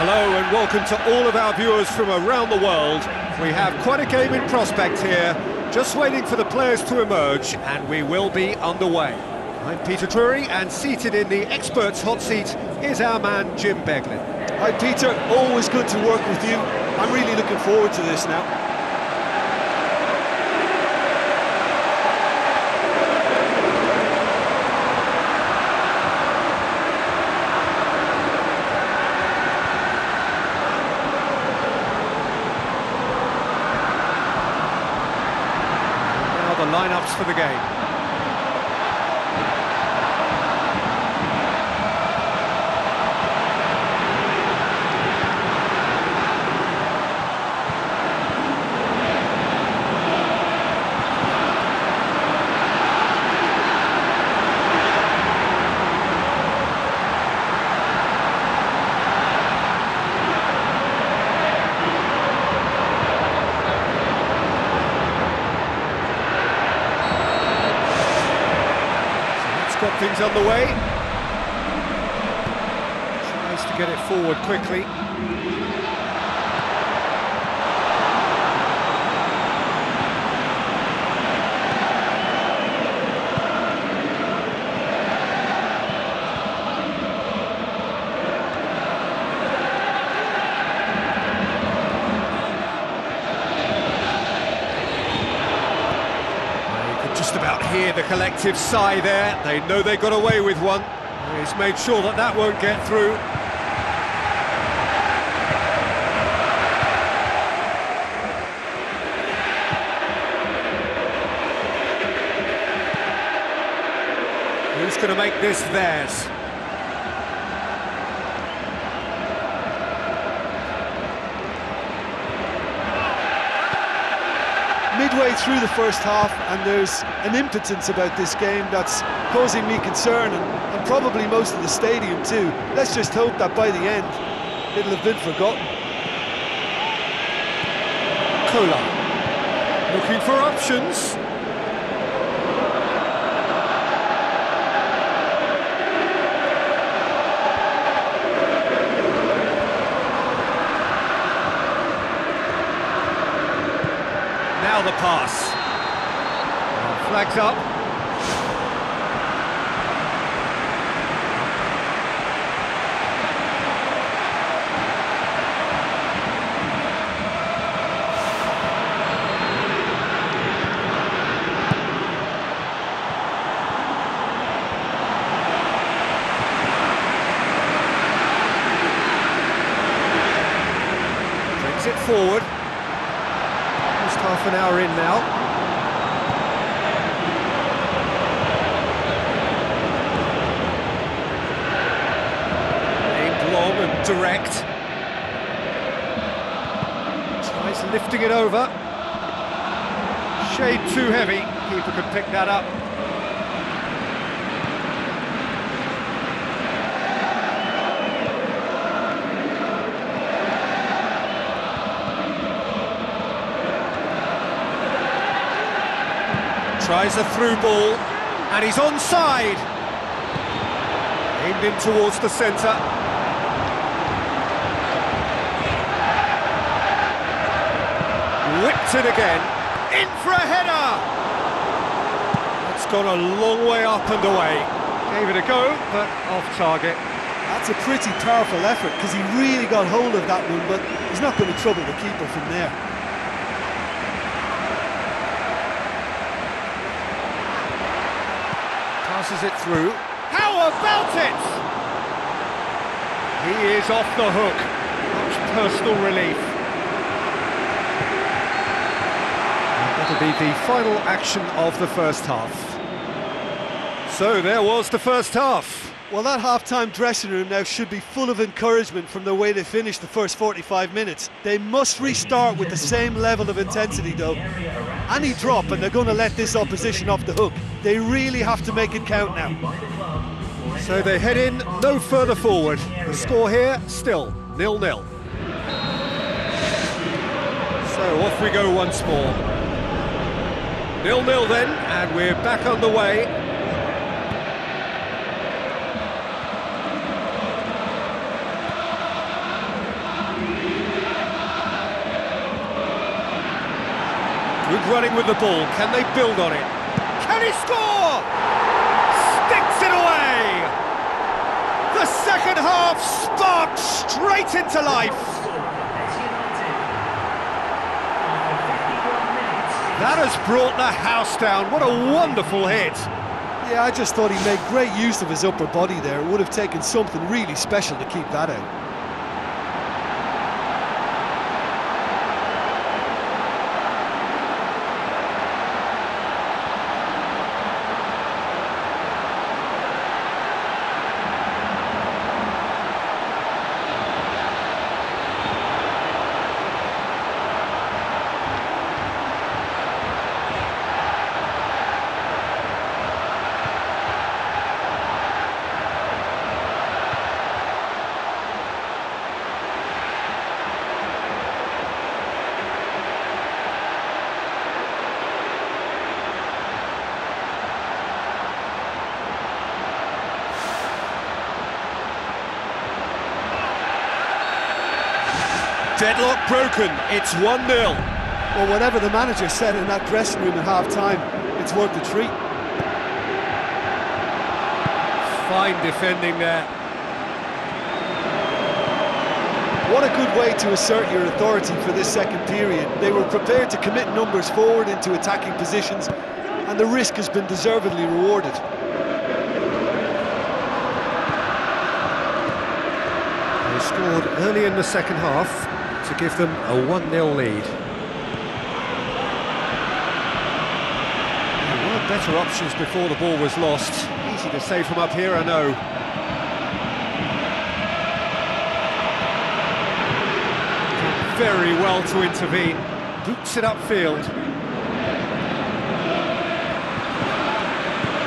Hello and welcome to all of our viewers from around the world. We have quite a game in prospect here, just waiting for the players to emerge, and we will be underway. I'm Peter Drury, and seated in the expert's hot seat is our man Jim Beglin. Hi Peter, always good to work with you. I'm really looking forward to this now. The lineups for the game. Got things on the way. Tries to get it forward quickly. Just about hear the collective sigh there. They know they got away with one. He's made sure that that won't get through. Who's going to make this theirs? Midway through the first half, and there's an impotence about this game that's causing me concern, and probably most of the stadium too. Let's just hope that by the end it'll have been forgotten. Kolář looking for options. Now the pass. Flagged up. Brings it forward. Half an hour in now. Aimed long and direct. Tries lifting it over. Shade too heavy. Keeper could pick that up. Tries a through ball, and he's onside. Aimed in towards the centre. Whipped it again. In for a header! It's gone a long way up and away. Gave it a go, but off target. That's a pretty powerful effort, because he really got hold of that one, but he's not going to trouble the keeper from there. Passes it through. How about it? He is off the hook. Much personal relief. That'll be the final action of the first half. So there was the first half. Well, that half-time dressing room now should be full of encouragement from the way they finished the first 45 minutes. They must restart with the same level of intensity, though. Any drop and they're going to let this opposition off the hook. They really have to make it count now. So they head in no further forward. The score here still 0-0. So off we go once more. 0-0 then, and we're back on the way. Good running with the ball. Can they build on it? Can he score? Sticks it away! The second half sparked straight into life. That has brought the house down. What a wonderful hit. Yeah, I just thought he made great use of his upper body there. It would have taken something really special to keep that out. Deadlock broken, it's 1-0. Well, whatever the manager said in that dressing room at half-time, it's worth the treat. Fine defending there. What a good way to assert your authority for this second period. They were prepared to commit numbers forward into attacking positions, and the risk has been deservedly rewarded. They scored early in the second half to give them a 1-0 lead. There were better options before the ball was lost. Easy to say from up here, I know. Very well to intervene. Boots it upfield.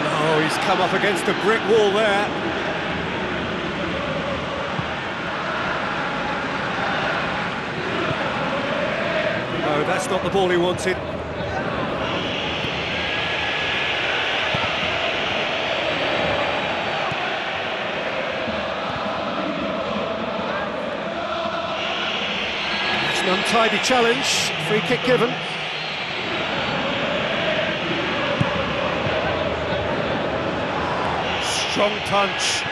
Oh, he's come up against a brick wall there. That's not the ball he wanted. It's an untidy challenge. Free kick given. Strong punch.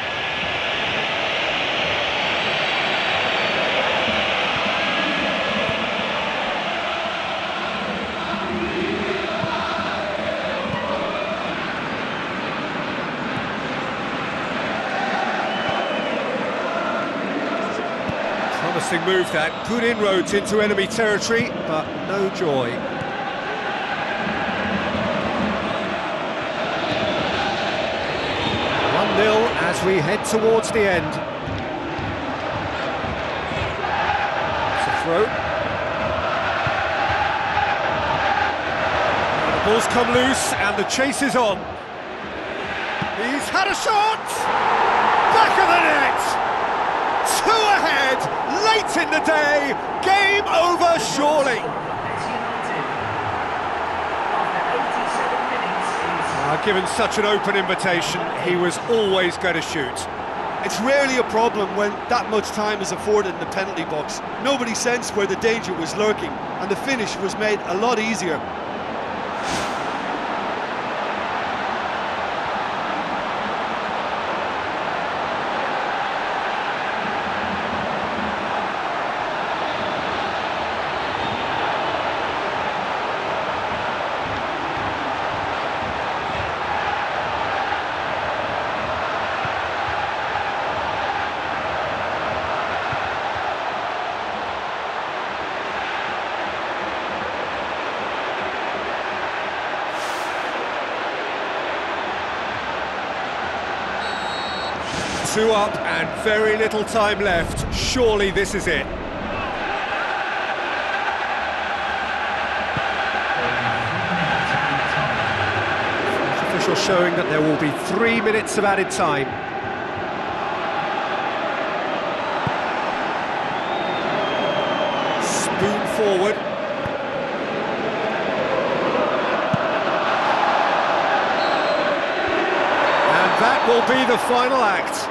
Move that, good inroads into enemy territory, but no joy. One nil as we head towards the end. It's a throw. The ball's come loose and the chase is on. He's had a shot. Back of the net. Two ahead, late in the day, game over surely. Given such an open invitation, he was always going to shoot. It's rarely a problem when that much time is afforded in the penalty box. Nobody sensed where the danger was lurking, and the finish was made a lot easier. Two up and very little time left. Surely this is it. Official showing that there will be 3 minutes of added time. Spoon forward. And that will be the final act.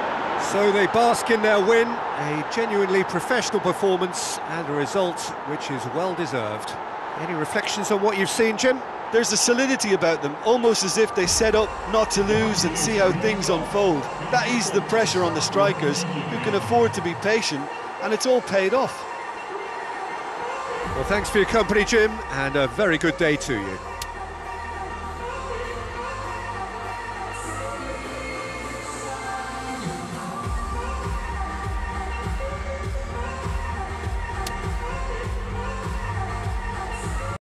So they bask in their win, a genuinely professional performance and a result which is well deserved. Any reflections on what you've seen, Jim? There's a solidity about them, almost as if they set up not to lose and see how things unfold. That eases the pressure on the strikers, who can afford to be patient, and it's all paid off. Well, thanks for your company, Jim, and a very good day to you.